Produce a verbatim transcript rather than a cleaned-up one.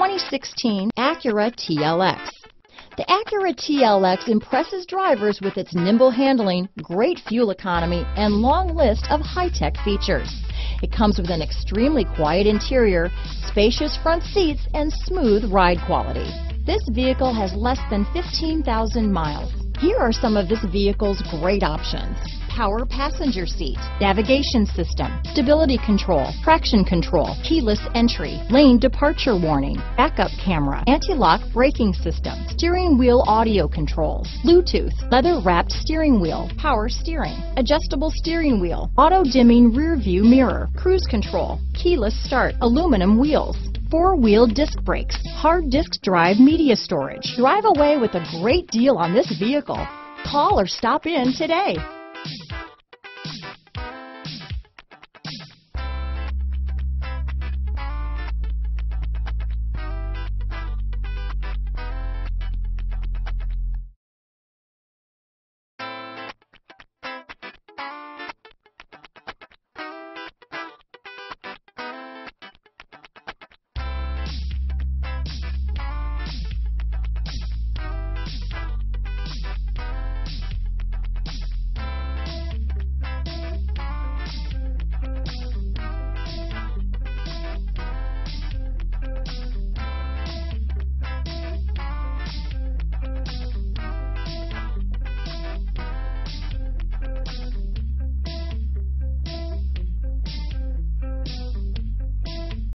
twenty sixteen Acura T L X. The Acura T L X impresses drivers with its nimble handling, great fuel economy, and long list of high-tech features. It comes with an extremely quiet interior, spacious front seats, and smooth ride quality. This vehicle has less than fifteen thousand miles. Here are some of this vehicle's great options: power passenger seat, navigation system, stability control, traction control, keyless entry, lane departure warning, backup camera, anti-lock braking system, steering wheel audio controls, Bluetooth, leather-wrapped steering wheel, power steering, adjustable steering wheel, auto-dimming rear-view mirror, cruise control, keyless start, aluminum wheels, four-wheel disc brakes, hard disk drive media storage. Drive away with a great deal on this vehicle. Call or stop in today.